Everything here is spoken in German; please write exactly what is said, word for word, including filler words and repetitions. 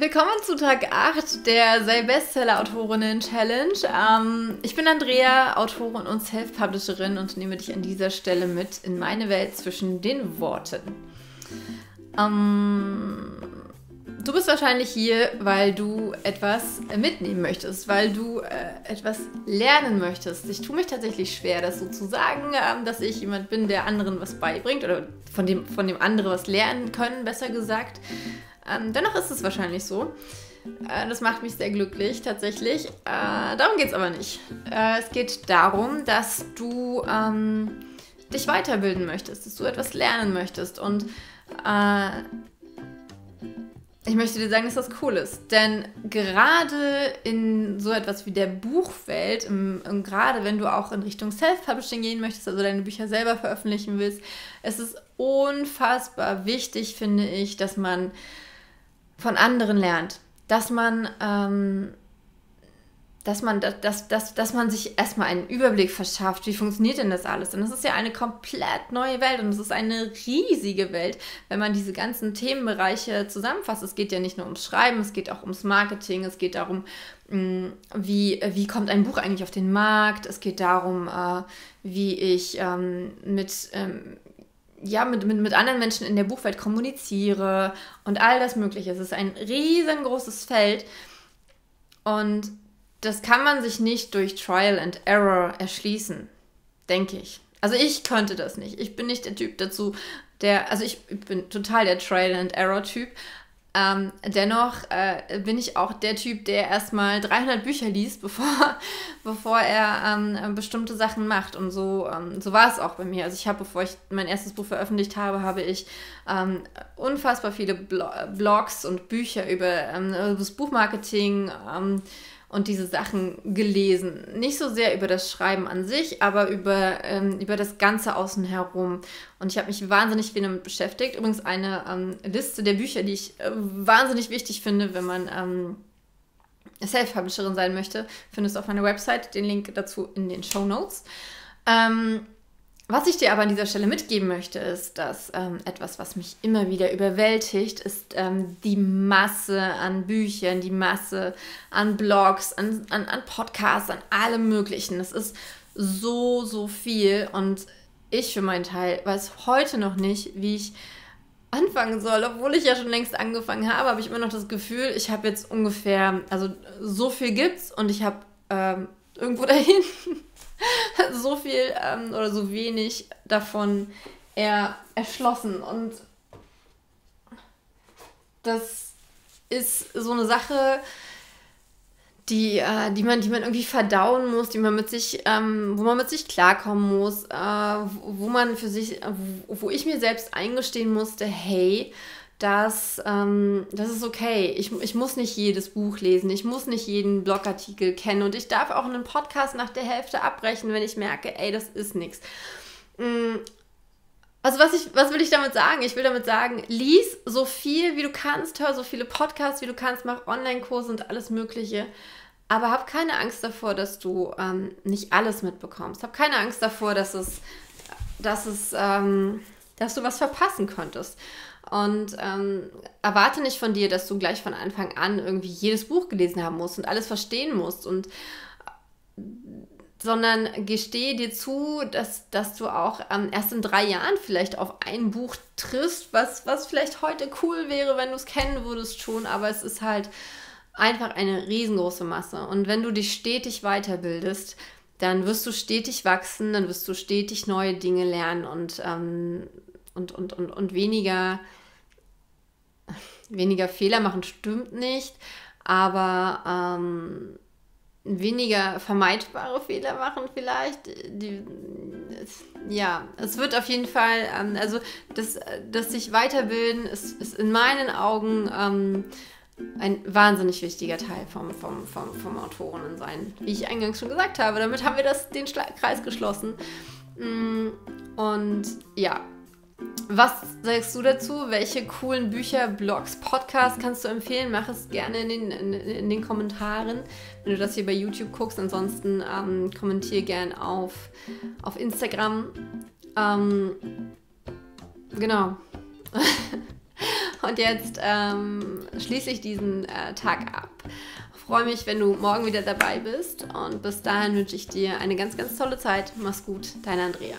Willkommen zu Tag acht der Sei-Bestseller-Autorinnen-Challenge. Ähm, ich bin Andrea, Autorin und Self-Publisherin und nehme dich an dieser Stelle mit in meine Welt zwischen den Worten. Ähm, du bist wahrscheinlich hier, weil du etwas mitnehmen möchtest, weil du äh, etwas lernen möchtest. Ich tue mich tatsächlich schwer, das so zu sagen, ähm, dass ich jemand bin, der anderen was beibringt oder von dem, von dem andere was lernen können, besser gesagt. Ähm, dennoch ist es wahrscheinlich so. Äh, das macht mich sehr glücklich, tatsächlich. Äh, darum geht es aber nicht. Äh, es geht darum, dass du ähm, dich weiterbilden möchtest, dass du etwas lernen möchtest. Und äh, ich möchte dir sagen, dass das cool ist. Denn gerade in so etwas wie der Buchwelt, im, im, gerade wenn du auch in Richtung Self-Publishing gehen möchtest, also deine Bücher selber veröffentlichen willst, es ist unfassbar wichtig, finde ich, dass man von anderen lernt, dass man, ähm, dass man, dass, dass, dass man sich erstmal einen Überblick verschafft, wie funktioniert denn das alles? Und das ist ja eine komplett neue Welt und es ist eine riesige Welt, wenn man diese ganzen Themenbereiche zusammenfasst. Es geht ja nicht nur ums Schreiben, es geht auch ums Marketing, es geht darum, wie, wie kommt ein Buch eigentlich auf den Markt, es geht darum, wie ich mit... ja, mit, mit, mit anderen Menschen in der Buchwelt kommuniziere und all das Mögliche. Es ist ein riesengroßes Feld und das kann man sich nicht durch Trial and Error erschließen, denke ich. Also ich könnte das nicht. Ich bin nicht der Typ dazu, der, also ich bin total der Trial and Error Typ. Ähm, dennoch äh, bin ich auch der Typ, der erstmal dreihundert Bücher liest, bevor, bevor er ähm, bestimmte Sachen macht. Und so, ähm, so war es auch bei mir. Also ich habe, bevor ich mein erstes Buch veröffentlicht habe, habe ich ähm, unfassbar viele Blo Blogs und Bücher über ähm, das Buchmarketing ähm, und diese Sachen gelesen. Nicht so sehr über das Schreiben an sich, aber über, ähm, über das Ganze außen herum. Und ich habe mich wahnsinnig viel damit beschäftigt. Übrigens eine ähm, Liste der Bücher, die ich äh, wahnsinnig wichtig finde, wenn man ähm, Self-Publisherin sein möchte, findest du auf meiner Website, den Link dazu in den Shownotes. Ähm, was ich dir aber an dieser Stelle mitgeben möchte, ist, dass ähm, etwas, was mich immer wieder überwältigt, ist ähm, die Masse an Büchern, die Masse an Blogs, an, an, an Podcasts, an allem Möglichen. Es ist so, so viel und ich für meinen Teil weiß heute noch nicht, wie ich anfangen soll, obwohl ich ja schon längst angefangen habe, habe ich immer noch das Gefühl, ich habe jetzt ungefähr, also so viel gibt's und ich habe ähm, irgendwo dahin so viel ähm, oder so wenig davon eher erschlossen. Und das ist so eine Sache, die, äh, die, man, die man irgendwie verdauen muss, die man mit sich, ähm, wo man mit sich klarkommen muss, äh, wo, wo man für sich, äh, wo, wo ich mir selbst eingestehen musste, hey, das, ähm, das ist okay. Ich, ich muss nicht jedes Buch lesen, ich muss nicht jeden Blogartikel kennen und ich darf auch einen Podcast nach der Hälfte abbrechen, wenn ich merke, ey, das ist nichts. Also was, ich, was will ich damit sagen? Ich will damit sagen, lies so viel, wie du kannst, hör so viele Podcasts, wie du kannst, mach Online-Kurse und alles Mögliche. Aber hab keine Angst davor, dass du ähm, nicht alles mitbekommst. Hab keine Angst davor, dass, es, dass, es, ähm, dass du was verpassen könntest. Und ähm, erwarte nicht von dir, dass du gleich von Anfang an irgendwie jedes Buch gelesen haben musst und alles verstehen musst, und, sondern gestehe dir zu, dass, dass du auch ähm, erst in drei Jahren vielleicht auf ein Buch triffst, was, was vielleicht heute cool wäre, wenn du es kennen würdest schon, aber es ist halt einfach eine riesengroße Masse. Und wenn du dich stetig weiterbildest, dann wirst du stetig wachsen, dann wirst du stetig neue Dinge lernen und ähm, Und, und, und, und weniger, weniger Fehler machen stimmt nicht, aber ähm, weniger vermeidbare Fehler machen vielleicht. Die, es, ja, es wird auf jeden Fall, ähm, also das, das sich weiterbilden ist, ist in meinen Augen ähm, ein wahnsinnig wichtiger Teil vom, vom, vom, vom Autorinnensein. Wie ich eingangs schon gesagt habe, damit haben wir das, den Schla- Kreis geschlossen. Und ja, was sagst du dazu? Welche coolen Bücher, Blogs, Podcasts kannst du empfehlen? Mach es gerne in den, in, in den Kommentaren, wenn du das hier bei YouTube guckst. Ansonsten ähm, kommentiere gerne auf, auf Instagram. Ähm, genau. Und jetzt ähm, schließe ich diesen äh, Tag ab. Ich freue mich, wenn du morgen wieder dabei bist. Und bis dahin wünsche ich dir eine ganz, ganz tolle Zeit. Mach's gut, deine Andrea.